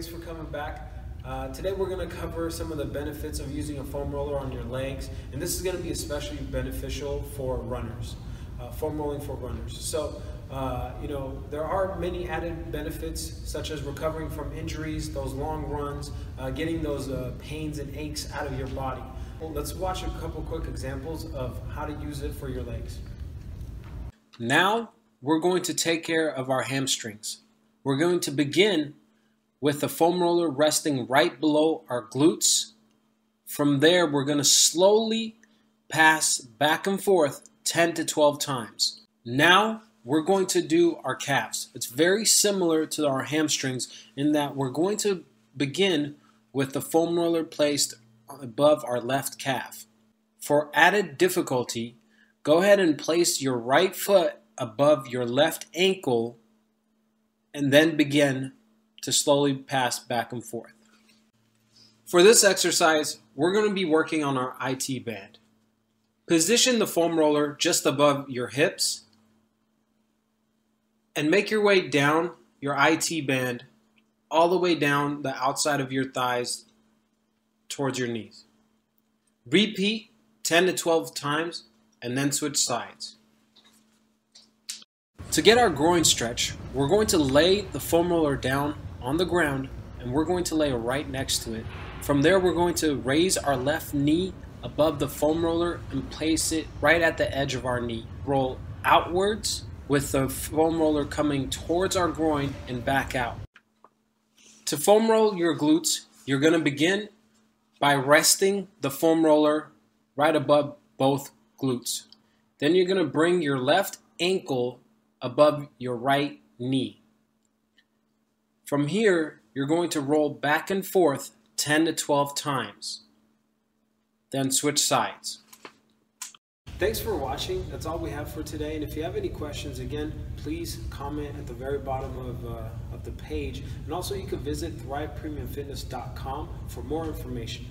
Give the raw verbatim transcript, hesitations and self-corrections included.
thanks for coming back. Uh, today we're going to cover some of the benefits of using a foam roller on your legs, and this is going to be especially beneficial for runners, uh, foam rolling for runners. So uh, you know, there are many added benefits, such as recovering from injuries, those long runs, uh, getting those uh, pains and aches out of your body. Well, let's watch a couple quick examples of how to use it for your legs. Now we're going to take care of our hamstrings. We're going to begin with the foam roller resting right below our glutes. From there, we're going to slowly pass back and forth ten to twelve times. Now, we're going to do our calves. It's very similar to our hamstrings in that we're going to begin with the foam roller placed above our left calf. For added difficulty, go ahead and place your right foot above your left ankle and then begin to slowly pass back and forth. For this exercise, we're going to be working on our I T band. Position the foam roller just above your hips and make your way down your I T band all the way down the outside of your thighs towards your knees. Repeat ten to twelve times and then switch sides. To get our groin stretch, we're going to lay the foam roller down on the ground and we're going to lay right next to it. From there, we're going to raise our left knee above the foam roller and place it right at the edge of our knee. Roll outwards with the foam roller coming towards our groin and back out. To foam roll your glutes, you're going to begin by resting the foam roller right above both glutes. Then you're going to bring your left ankle above your right knee. From here, you're going to roll back and forth ten to twelve times. Then switch sides. Thanks for watching. That's all we have for today. And if you have any questions, again, please comment at the very bottom of, uh, of the page. And also you can visit thrive premium fitness dot com for more information.